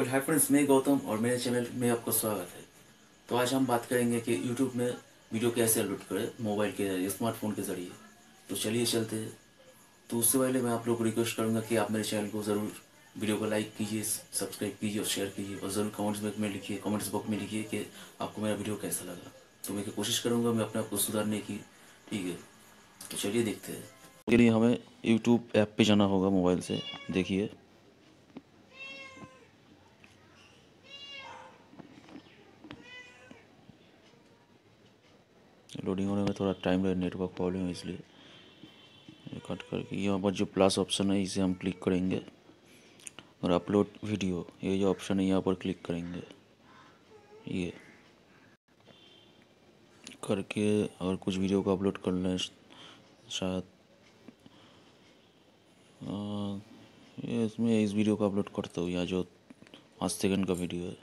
और hi friends, मैं गौतम और मेरे चैनल में आपका स्वागत है। तो आज हम बात करेंगे कि YouTube में वीडियो कैसे अपलोड करें मोबाइल के जरिए, स्मार्टफोन के जरिए। तो चलिए चलते हैं। तो उससे पहले मैं आप लोग को रिक्वेस्ट करूँगा कि आप मेरे चैनल को ज़रूर वीडियो को लाइक कीजिए, सब्सक्राइब कीजिए और शेयर कीजिए, और ज़रूर कमेंट्स बॉक्स में लिखिए कि आपको मेरा वीडियो कैसा लगा। तो मैं कोशिश करूँगा मैं अपने आप को सुधारने की, ठीक है। तो चलिए देखते हैं। इसके लिए हमें यूट्यूब ऐप पर जाना होगा मोबाइल से। देखिए लोडिंग होने में थोड़ा टाइम लगे, नेटवर्क प्रॉब्लम है, इसलिए कट करके यहाँ पर जो प्लस ऑप्शन है इसे हम क्लिक करेंगे और अपलोड वीडियो ये जो ऑप्शन है यहाँ पर क्लिक करेंगे, ये करके और कुछ वीडियो को अपलोड कर लें। शायद ये इसमें इस वीडियो को अपलोड करता हूँ, यहाँ जो 5 सेकंड का वीडियो है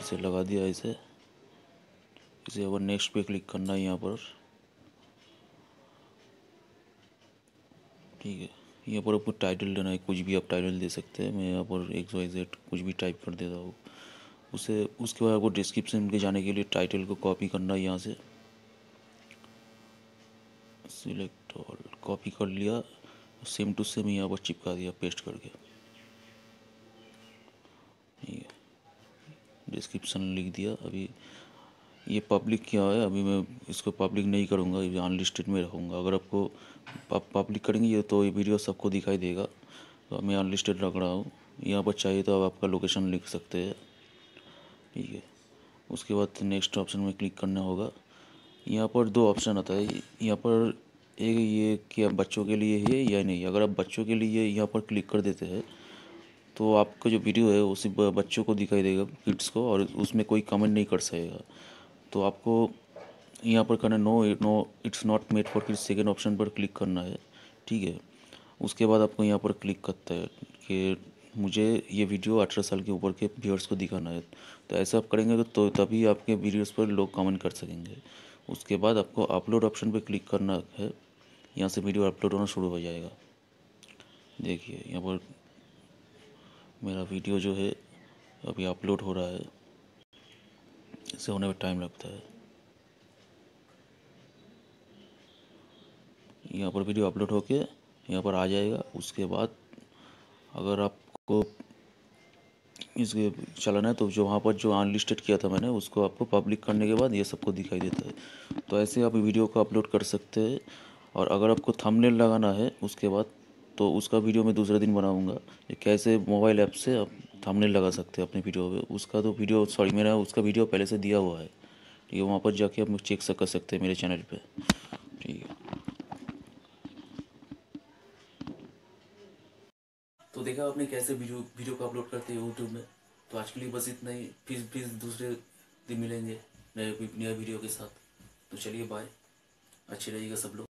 इसे लगा दिया। इसे अब नेक्स्ट पे क्लिक करना है यहाँ पर, ठीक है। यहाँ पर आपको टाइटल देना है, कुछ भी आप टाइटल दे सकते हैं। मैं यहाँ पर XYZ कुछ भी टाइप कर देता हूँ। उसके बाद आपको डिस्क्रिप्शन पे जाने के लिए टाइटल को कॉपी करना है, यहाँ से सिलेक्ट ऑल कॉपी कर लिया, सेम टू सेम यहाँ पर चिपका दिया पेस्ट करके, ठीक है। डिस्क्रिप्शन लिख दिया। अभी ये पब्लिक क्या है, अभी मैं इसको पब्लिक नहीं करूँगा, ये अनलिस्टेड में रखूँगा। अगर आपको पब्लिक करेंगे तो ये वीडियो सबको दिखाई देगा, तो मैं अनलिस्टेड रख रहा हूँ। यहाँ पर चाहिए तो आप आपका लोकेशन लिख सकते हैं, ठीक है। उसके बाद नेक्स्ट ऑप्शन में क्लिक करना होगा। यहाँ पर 2 ऑप्शन आता है, यहाँ पर एक ये कि आप बच्चों के लिए है या नहीं। अगर आप बच्चों के लिए यहाँ पर क्लिक कर देते हैं तो आपका जो वीडियो है वो सिर्फ बच्चों को दिखाई देगा, किड्स को, और उसमें कोई कमेंट नहीं कर सकेगा। तो आपको यहाँ पर करना no it's not made for kids, second option पर क्लिक करना है, ठीक है। उसके बाद आपको यहाँ पर क्लिक करता है कि मुझे ये वीडियो 18 साल के ऊपर के व्यूअर्स को दिखाना है। तो ऐसा आप करेंगे तो तभी आपके वीडियोस पर लोग कमेंट कर सकेंगे। उसके बाद आपको अपलोड ऑप्शन पर क्लिक करना है, यहाँ से वीडियो अपलोड होना शुरू हो जाएगा। देखिए यहाँ पर मेरा वीडियो जो है अभी अपलोड हो रहा है, इसे होने में टाइम लगता है। यहाँ पर वीडियो अपलोड होके यहाँ पर आ जाएगा। उसके बाद अगर आपको इसके चलाना है तो जो वहाँ पर जो अनलिस्टेड किया था मैंने, उसको आपको पब्लिक करने के बाद ये सबको दिखाई देता है। तो ऐसे आप वीडियो को अपलोड कर सकते हैं। और अगर आपको थंबनेल लगाना है उसके बाद, तो उसका वीडियो मैं दूसरे दिन बनाऊँगा, कैसे मोबाइल ऐप से आप थंबनेल लगा सकते हैं अपने वीडियो पे। उसका वीडियो पहले से दिया हुआ है, ठीक है। वहाँ पर जाके आप चेक कर सकते हैं मेरे चैनल पे, ठीक है। तो देखा आपने कैसे वीडियो को अपलोड करते हैं यूट्यूब में। तो आज के लिए बस इतना ही, फिर दूसरे दिन मिलेंगे नए वीडियो के साथ। तो चलिए बाय, अच्छे रहिएगा सब लोग।